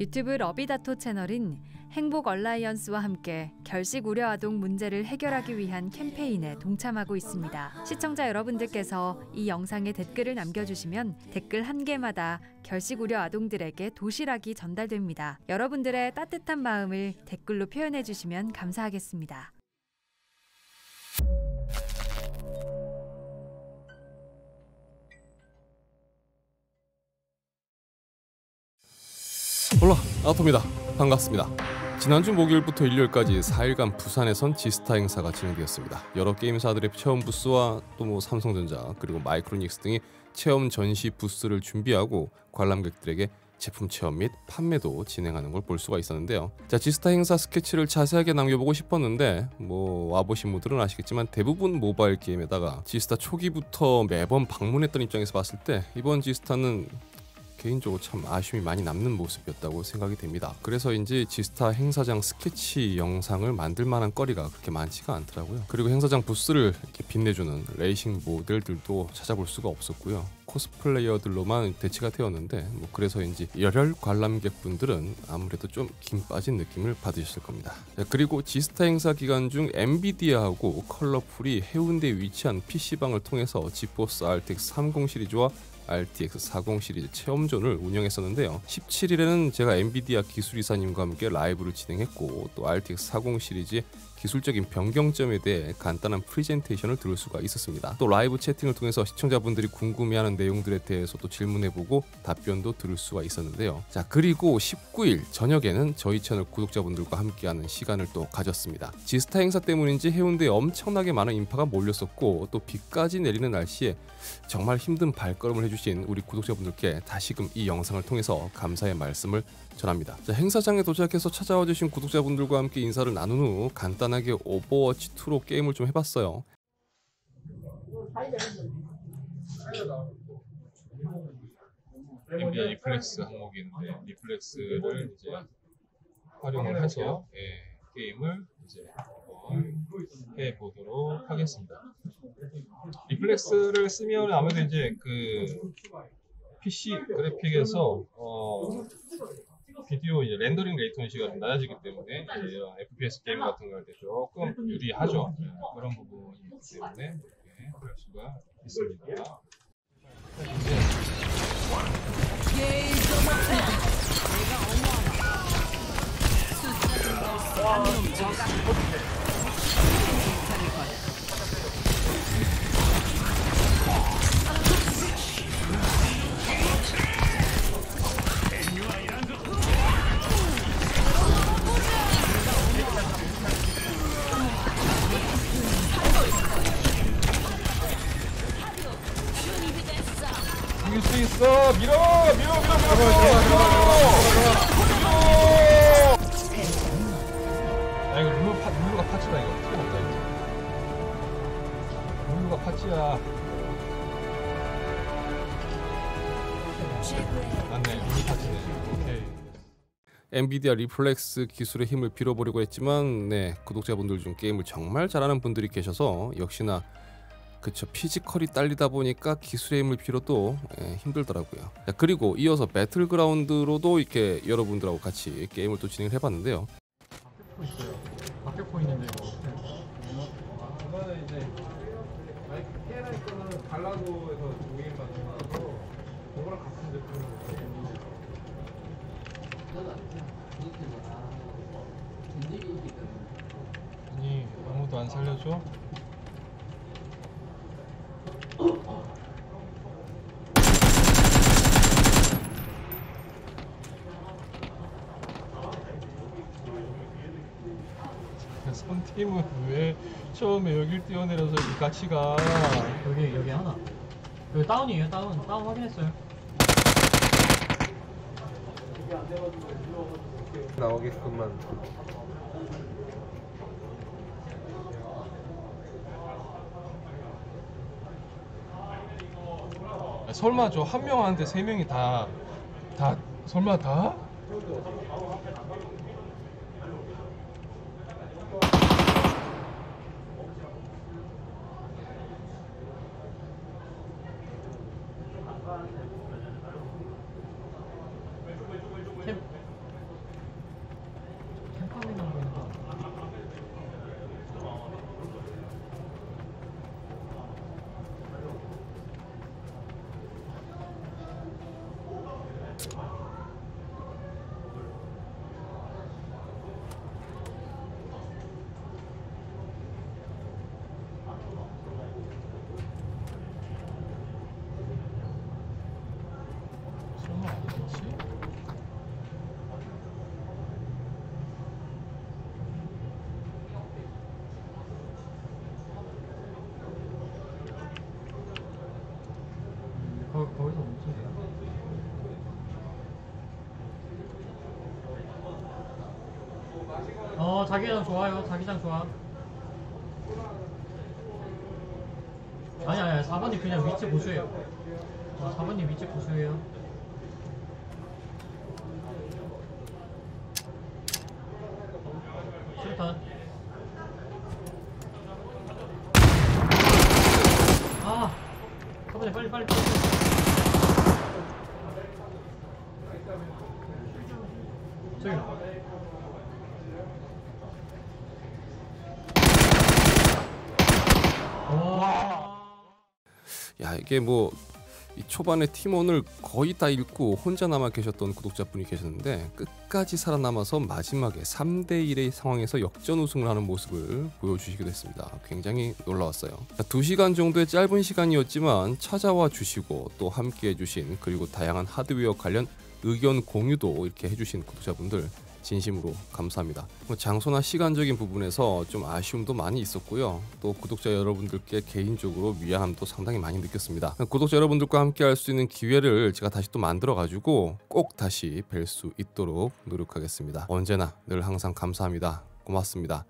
유튜브 러비다토 채널은 행복 얼라이언스와 함께 결식 우려 아동 문제를 해결하기 위한 캠페인에 동참하고 있습니다. 시청자 여러분들께서 이 영상에 댓글을 남겨주시면 댓글 한 개마다 결식 우려 아동들에게 도시락이 전달됩니다. 여러분들의 따뜻한 마음을 댓글로 표현해주시면 감사하겠습니다. 올라 아토입니다. 반갑습니다. 지난주 목요일부터 일요일까지 4일간 부산에선 지스타 행사가 진행되었습니다. 여러 게임사들의 체험 부스와 또 뭐 삼성전자 그리고 마이크로닉스 등이 체험 전시 부스를 준비하고 관람객들에게 제품 체험 및 판매도 진행하는 걸 볼 수가 있었는데요. 자, 지스타 행사 스케치를 자세하게 남겨보고 싶었는데 뭐 와보신 분들은 아시겠지만 대부분 모바일 게임에다가 지스타 초기부터 매번 방문했던 입장에서 봤을 때 이번 지스타는 개인적으로 참 아쉬움이 많이 남는 모습이었다고 생각이 됩니다. 그래서인지 지스타 행사장 스케치 영상을 만들 만한 거리가 그렇게 많지가 않더라고요. 그리고 행사장 부스를 이렇게 빛내주는 레이싱 모델들도 찾아볼 수가 없었고요. 코스플레이어들로만 대체가 되었는데 뭐 그래서인지 열혈 관람객분들은 아무래도 좀 김 빠진 느낌을 받으셨을 겁니다. 자, 그리고 지스타 행사 기간 중 엔비디아하고 컬러풀이 해운대에 위치한 PC방을 통해서 지포스 RTX 30 시리즈와 RTX 40 시리즈 체험존을 운영했었는데요. 17일에는 제가 엔비디아 기술이사님과 함께 라이브를 진행했고 또 RTX 40 시리즈의 기술적인 변경점에 대해 간단한 프리젠테이션을 들을 수가 있었습니다. 또 라이브 채팅을 통해서 시청자분들이 궁금해하는 내용들에 대해서도 질문해보고 답변도 들을 수가 있었는데요. 자, 그리고 19일 저녁에는 저희 채널 구독자분들과 함께하는 시간을 또 가졌습니다. 지스타 행사 때문인지 해운대에 엄청나게 많은 인파가 몰렸었고 또 비까지 내리는 날씨에 정말 힘든 발걸음을 해주신 우리 구독자분들께 다시금 이 영상을 통해서 감사의 말씀을 전합니다. 자, 행사장에 도착해서 찾아와 주신 구독자분들과 함께 인사를 나눈 후 간단하게 오버워치2로 게임을 좀 해봤어요. 엔비디아 리플렉스 항목이 있는데 리플렉스를 이제 활용을 해서 게임을 이제 해보도록 하겠습니다. 리플렉스를 쓰면 아무래도 이제 그 PC 그래픽에서 비디오 이제 렌더링 레이턴시가 좀 낮아지기 때문에 이런 FPS 게임 같은 걸 할 때 조금 유리하죠. 그런 부분이기 때문에 이렇게 볼 수가 있습니다. 수 있어. 밀어. 야, 이거 룰루가 파츠다. 이거 어떻게 먹다 이거. 룰루가 파츠야. 맞네, 룰루 파츠네. 오케이. 엔비디아 리플렉스 기술의 힘을 빌어보려고 했지만 네, 구독자분들 중 게임을 정말 잘하는 분들이 계셔서 역시나 그쵸, 피지컬이 딸리다 보니까 기술의 힘을 빌어도 힘들더라고요. 자, 그리고 이어서 배틀그라운드로도 이렇게 여러분들하고 같이 게임을 또 진행을 해봤는데요. 박격포 있는데 이거 이제 마이크 테라 이거는 갈라고 해서 모임 만들어서 그거랑 같은 제품으로 아니 아무도 안 살려줘? 팀은 왜 처음에 여길 뛰어내려서 같이 가? 여기 하나. 여기 다운이에요. 다운 확인했어요. 나오겠구만. 야, 설마 저 한 명 하는데 세 명이 다 설마 다? 자기장 좋아요. 자기장 좋아. 아니 4번님 그냥 위치 보수해요. 4번님 위치 보수해요. 실탄. 아 4번님 빨리. 저기 야 이게 뭐 이 초반에 팀원을 거의 다 잃고 혼자 남아 계셨던 구독자분이 계셨는데 끝까지 살아남아서 마지막에 3대1의 상황에서 역전 우승을 하는 모습을 보여주시기도 했습니다. 굉장히 놀라웠어요. 2시간 정도의 짧은 시간이었지만 찾아와 주시고 또 함께 해주신, 그리고 다양한 하드웨어 관련 의견 공유도 이렇게 해주신 구독자분들 진심으로 감사합니다. 장소나 시간적인 부분에서 좀 아쉬움도 많이 있었고요. 또 구독자 여러분들께 개인적으로 미안함도 상당히 많이 느꼈습니다. 구독자 여러분들과 함께 할 수 있는 기회를 제가 다시 또 만들어가지고 꼭 다시 뵐 수 있도록 노력하겠습니다. 언제나 늘 항상 감사합니다. 고맙습니다.